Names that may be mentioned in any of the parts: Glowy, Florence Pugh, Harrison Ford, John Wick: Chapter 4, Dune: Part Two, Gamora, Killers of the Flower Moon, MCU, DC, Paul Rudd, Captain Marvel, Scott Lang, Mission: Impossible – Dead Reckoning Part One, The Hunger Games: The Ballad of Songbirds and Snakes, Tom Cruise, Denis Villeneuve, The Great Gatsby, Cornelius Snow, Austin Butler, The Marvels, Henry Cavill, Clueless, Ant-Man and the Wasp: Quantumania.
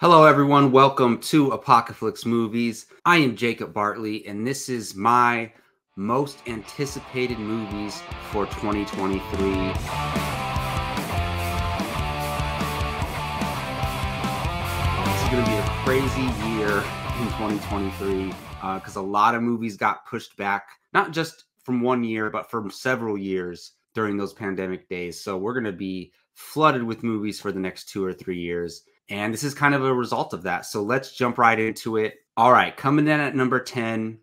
Hello everyone, welcome to Apocaflix Movies. I am Jacob Bartley and this is my most anticipated movies for 2023. This is going to be a crazy year in 2023 because a lot of movies got pushed back, not just from one year, but from several years during those pandemic days. So we're going to be flooded with movies for the next 2 or 3 years. And this is kind of a result of that. So let's jump right into it. All right, coming in at number 10,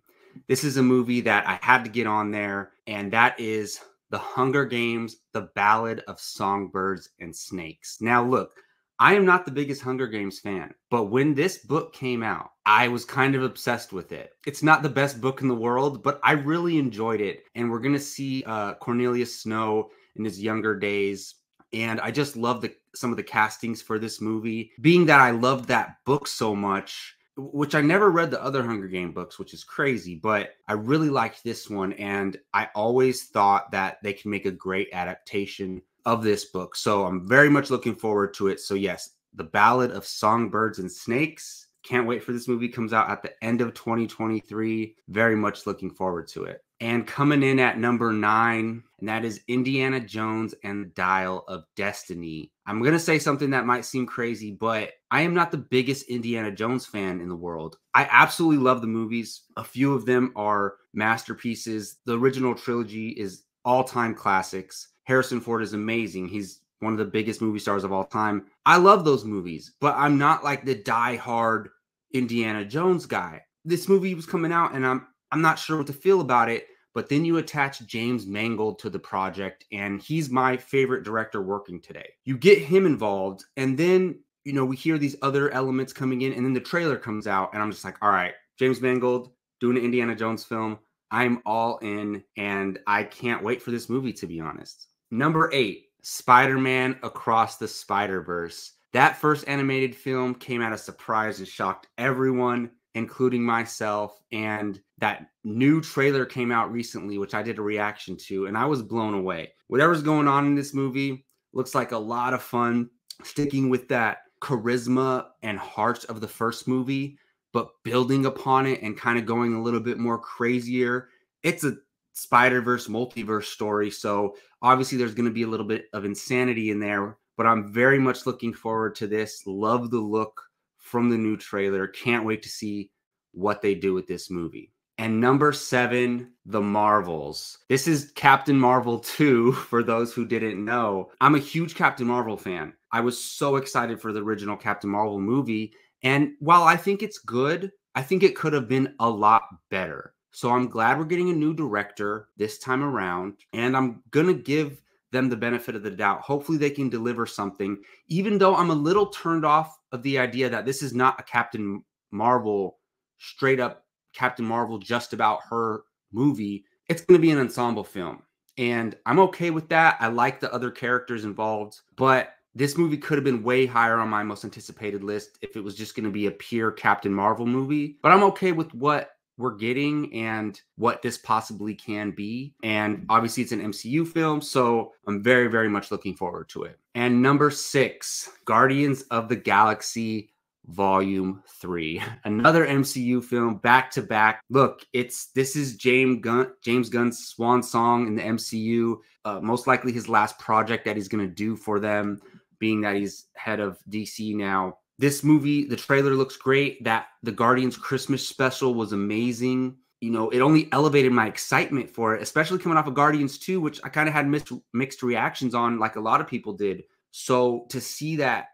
this is a movie that I had to get on there, and that is The Hunger Games, The Ballad of Songbirds and Snakes. Now, look, I am not the biggest Hunger Games fan, but when this book came out, I was kind of obsessed with it. It's not the best book in the world, but I really enjoyed it. And we're going to see Cornelius Snow in his younger days. And I just love some of the castings for this movie. Being that I loved that book so much, which I never read the other Hunger Games books, which is crazy, but I really liked this one. And I always thought that they could make a great adaptation of this book. So I'm very much looking forward to it. So yes, The Ballad of Songbirds and Snakes. Can't wait for this movie. Comes out at the end of 2023. Very much looking forward to it. And coming in at number 9, and that is Indiana Jones and the Dial of Destiny. I'm going to say something that might seem crazy, but I am not the biggest Indiana Jones fan in the world. I absolutely love the movies. A few of them are masterpieces. The original trilogy is all-time classics. Harrison Ford is amazing. He's one of the biggest movie stars of all time. I love those movies, but I'm not like the die-hard Indiana Jones guy. This movie was coming out, and I'm not sure what to feel about it, but then you attach James Mangold to the project, and he's my favorite director working today. You get him involved, and then, you know, we hear these other elements coming in, and then the trailer comes out, and I'm just like, all right, James Mangold doing an Indiana Jones film. I'm all in, and I can't wait for this movie, to be honest. Number 8, Spider-Man: Across the Spider-Verse. That first animated film came out as a surprise and shocked everyone, including myself, and that new trailer came out recently, which I did a reaction to, and I was blown away. Whatever's going on in this movie looks like a lot of fun, sticking with that charisma and heart of the first movie, but building upon it and kind of going a little bit more crazier. It's a Spider-Verse multiverse story, so obviously there's going to be a little bit of insanity in there, but I'm very much looking forward to this. Love the look from the new trailer. Can't wait to see what they do with this movie. And number 7, The Marvels. This is Captain Marvel 2, for those who didn't know. I'm a huge Captain Marvel fan. I was so excited for the original Captain Marvel movie. And while I think it's good, I think it could have been a lot better. So I'm glad we're getting a new director this time around. And I'm going to give them the benefit of the doubt. Hopefully they can deliver something, even though I'm a little turned off of the idea that this is not a Captain Marvel, straight up Captain Marvel, just about her movie. It's going to be an ensemble film, and I'm okay with that. I like the other characters involved, but this movie could have been way higher on my most anticipated list if it was just going to be a pure Captain Marvel movie, but I'm okay with what we're getting and what this possibly can be. And obviously it's an MCU film, so I'm very, very much looking forward to it. And number 6, Guardians of the Galaxy Vol. 3. Another MCU film back to back. Look, this is James Gunn's swan song in the MCU, most likely his last project that he's going to do for them, being that he's head of DC now. This movie, the trailer looks great. The Guardians Christmas special was amazing. You know, it only elevated my excitement for it, especially coming off of Guardians 2, which I kind of had mixed reactions on, like a lot of people did. So to see that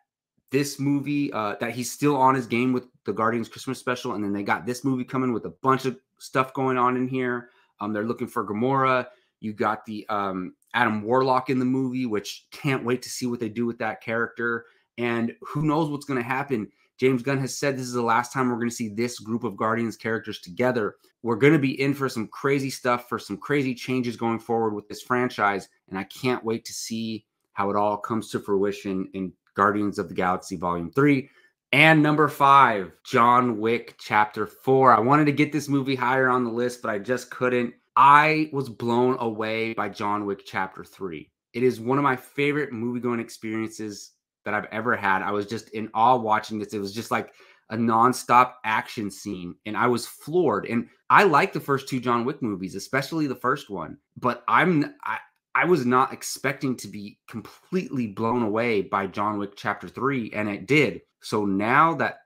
this movie, that he's still on his game with the Guardians Christmas special, and then they got this movie coming with a bunch of stuff going on in here. They're looking for Gamora. You got the Adam Warlock in the movie, which can't wait to see what they do with that character. And who knows what's going to happen. James Gunn has said this is the last time we're going to see this group of Guardians characters together. We're going to be in for some crazy stuff, for some crazy changes going forward with this franchise. And I can't wait to see how it all comes to fruition in Guardians of the Galaxy Volume 3. And number 5, John Wick Chapter 4. I wanted to get this movie higher on the list, but I just couldn't. I was blown away by John Wick Chapter 3. It is one of my favorite movie-going experiences that I've ever had. I was just in awe watching this. It was just like a nonstop action scene, and I was floored. And I like the first two John Wick movies, especially the first one, but I was not expecting to be completely blown away by John Wick Chapter 3, and it did. So now that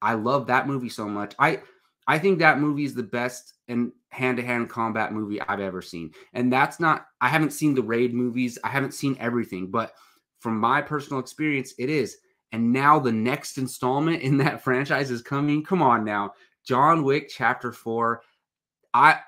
I love that movie so much, I think that movie is the best and hand-to-hand combat movie I've ever seen. And that's not, I haven't seen the Raid movies, I haven't seen everything, but from my personal experience, it is. And now the next installment in that franchise is coming. Come on now. John Wick Chapter 4.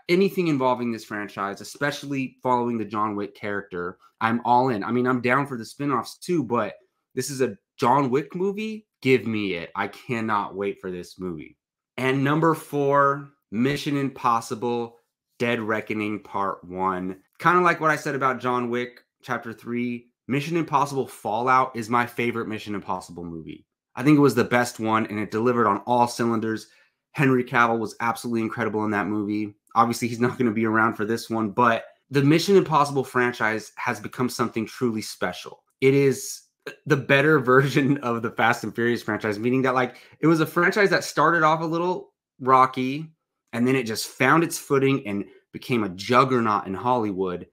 Anything involving this franchise, especially following the John Wick character, I'm all in. I mean, I'm down for the spinoffs too, but this is a John Wick movie. Give me it. I cannot wait for this movie. And number 4, Mission Impossible, Dead Reckoning Part 1. Kind of like what I said about John Wick Chapter 3, Mission Impossible Fallout is my favorite Mission Impossible movie. I think it was the best one, and it delivered on all cylinders. Henry Cavill was absolutely incredible in that movie. Obviously, he's not going to be around for this one, but the Mission Impossible franchise has become something truly special. It is the better version of the Fast and Furious franchise, meaning that like it was a franchise that started off a little rocky, and then it just found its footing and became a juggernaut in Hollywood.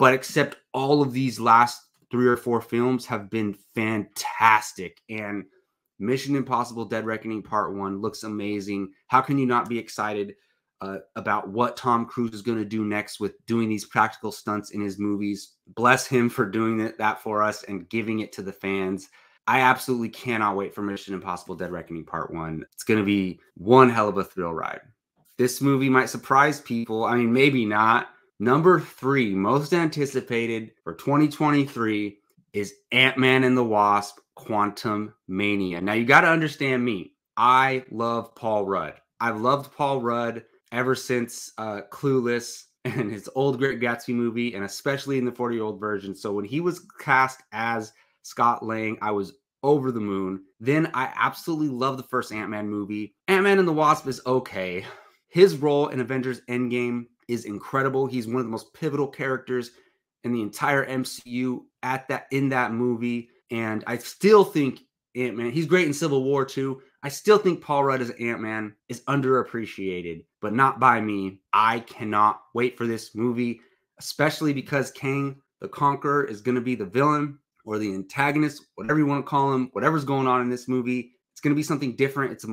But except all of these last 3 or 4 films have been fantastic, and Mission Impossible Dead Reckoning Part 1 looks amazing. How can you not be excited about what Tom Cruise is going to do next with doing these practical stunts in his movies? Bless him for doing that for us and giving it to the fans. I absolutely cannot wait for Mission Impossible Dead Reckoning Part 1. It's going to be one hell of a thrill ride. This movie might surprise people. I mean, maybe not. Number 3, most anticipated for 2023, is Ant-Man and the Wasp, Quantumania. Now, you got to understand me. I love Paul Rudd. I've loved Paul Rudd ever since Clueless and his old Great Gatsby movie, and especially in the 40-year-old version. So when he was cast as Scott Lang, I was over the moon. Then I absolutely love the first Ant-Man movie. Ant-Man and the Wasp is okay. His role in Avengers Endgame is incredible. He's one of the most pivotal characters in the entire MCU in that movie. And I still think Ant-Man, he's great in Civil War too. I still think Paul Rudd as Ant-Man is underappreciated, but not by me. I cannot wait for this movie, especially because Kang the Conqueror is going to be the villain or the antagonist, whatever you want to call him, whatever's going on in this movie. It's going to be something different. It's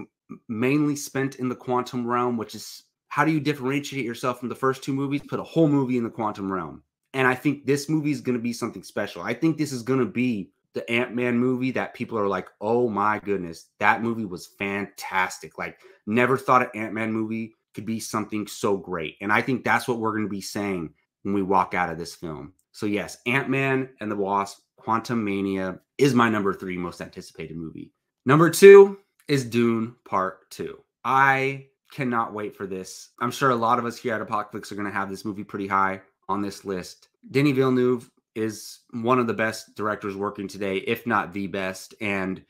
mainly spent in the quantum realm, which is, how do you differentiate yourself from the first 2 movies? Put a whole movie in the quantum realm. And I think this movie is going to be something special. I think this is going to be the Ant-Man movie that people are like, oh my goodness, that movie was fantastic. Like, never thought an Ant-Man movie could be something so great. And I think that's what we're going to be saying when we walk out of this film. So yes, Ant-Man and the Wasp, Quantumania is my number 3 most anticipated movie. Number 2 is Dune Part 2. I cannot wait for this. I'm sure a lot of us here at Apocaflix are going to have this movie pretty high on this list. Denis Villeneuve is one of the best directors working today, if not the best, and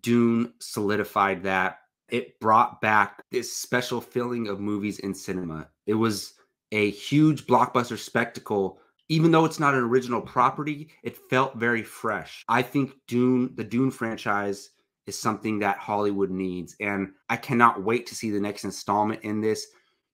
Dune solidified that. It brought back this special feeling of movies in cinema. It was a huge blockbuster spectacle. Even though it's not an original property, it felt very fresh. I think the Dune franchise is something that Hollywood needs, and I cannot wait to see the next installment in this.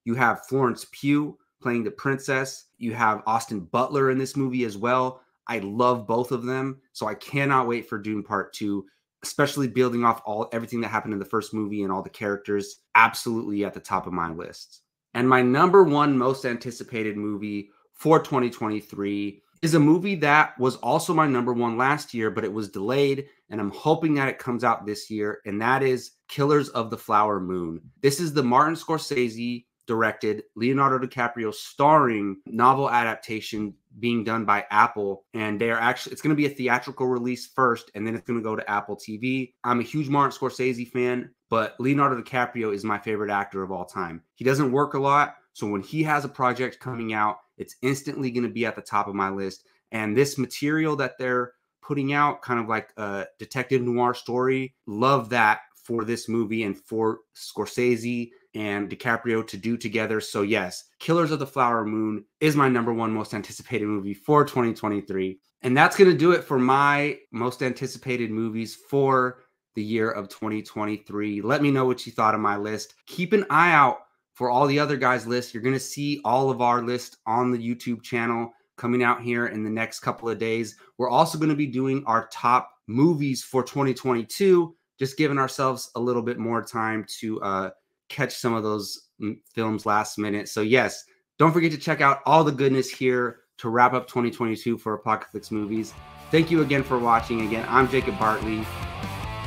You have Florence Pugh playing the princess. You have Austin Butler in this movie as well. I love both of them, so I cannot wait for Dune Part 2, especially building off everything that happened in the first movie and all the characters. Absolutely at the top of my list. And my number 1 most anticipated movie for 2023 is a movie that was also my number 1 last year, but it was delayed, and I'm hoping that it comes out this year, and that is Killers of the Flower Moon. This is the Martin Scorsese directed, Leonardo DiCaprio starring novel adaptation being done by Apple, and it's going to be a theatrical release first, and then it's going to go to Apple TV. I'm a huge Martin Scorsese fan, but Leonardo DiCaprio is my favorite actor of all time. He doesn't work a lot, so when he has a project coming out, it's instantly going to be at the top of my list. And this material that they're putting out, kind of like a detective noir story, love that for this movie and for Scorsese and DiCaprio to do together. So yes, Killers of the Flower Moon is my number 1 most anticipated movie for 2023. And that's going to do it for my most anticipated movies for the year of 2023. Let me know what you thought of my list. Keep an eye out for all the other guys' lists. You're going to see all of our lists on the YouTube channel coming out here in the next couple of days. We're also going to be doing our top movies for 2022, just giving ourselves a little bit more time to catch some of those films last minute. So yes, don't forget to check out all the goodness here to wrap up 2022 for Apocaflix Movies. Thank you again for watching. Again, I'm Jacob Bartley.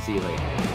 See you later.